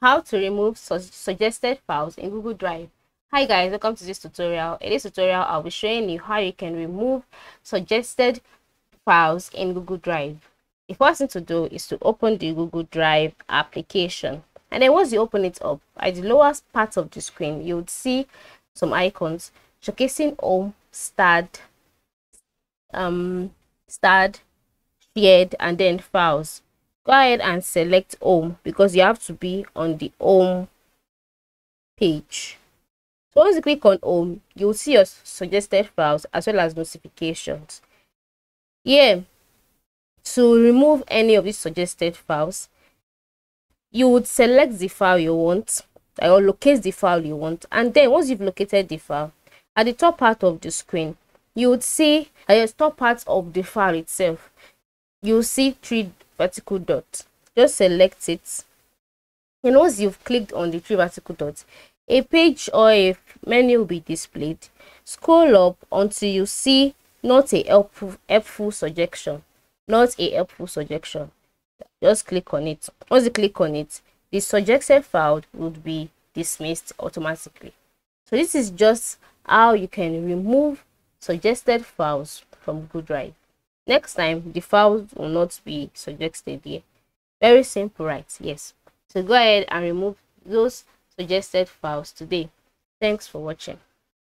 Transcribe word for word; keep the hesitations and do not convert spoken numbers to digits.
How to remove su suggested files in Google Drive. Hi guys, welcome to this tutorial. In this tutorial, I'll be showing you how you can remove suggested files in Google Drive. The first thing to do is to open the Google Drive application. And then once you open it up, at the lowest part of the screen, you would see some icons showcasing home, start, um, start, shared, and then files. Go ahead and select home because you have to be on the home page. So once you click on home, you'll see your suggested files as well as notifications. Here, to remove any of these suggested files, you would select the file you want or locate the file you want. And then once you've located the file, at the top part of the screen, you would see at the top part of the file itself, you'll see three vertical dot. Just select it, and once you've clicked on the three vertical dots, a page or a menu will be displayed. Scroll up until you see not a helpful helpful suggestion. Not a helpful suggestion. Just click on it. Once you click on it, the suggested file would be dismissed automatically. So this is just how you can remove suggested files from Google Drive. Next time, the files will not be suggested here. Very simple, right? Yes. So go ahead and remove those suggested files today. Thanks for watching.